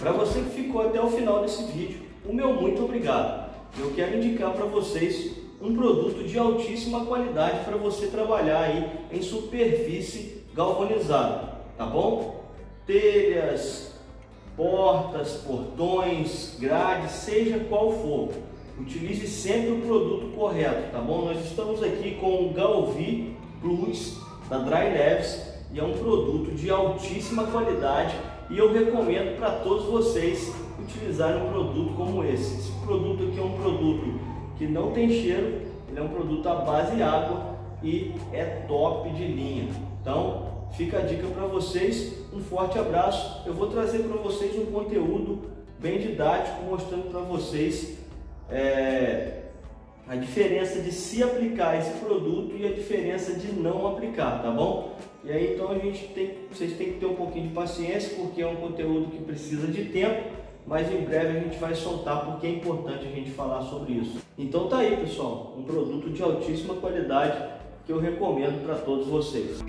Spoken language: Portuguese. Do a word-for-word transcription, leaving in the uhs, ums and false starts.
Para você que ficou até o final desse vídeo, o meu muito obrigado. Eu quero indicar para vocês um produto de altíssima qualidade para você trabalhar aí em superfície galvanizada, tá bom? Telhas, portas, portões, grades, seja qual for, utilize sempre o produto correto, tá bom? Nós estamos aqui com o Galvi Plus da DryLevis e é um produto de altíssima qualidade e eu recomendo para todos vocês utilizarem um produto como esse. Esse produto aqui é um produto que não tem cheiro, ele é um produto à base de água e é top de linha. Então fica a dica para vocês, um forte abraço. Eu vou trazer para vocês um conteúdo bem didático, mostrando para vocês É, a diferença de se aplicar esse produto e a diferença de não aplicar, tá bom? E aí então a gente tem, vocês têm que ter um pouquinho de paciência, porque é um conteúdo que precisa de tempo, mas em breve a gente vai soltar, porque é importante a gente falar sobre isso. Então tá aí, pessoal, um produto de altíssima qualidade que eu recomendo para todos vocês.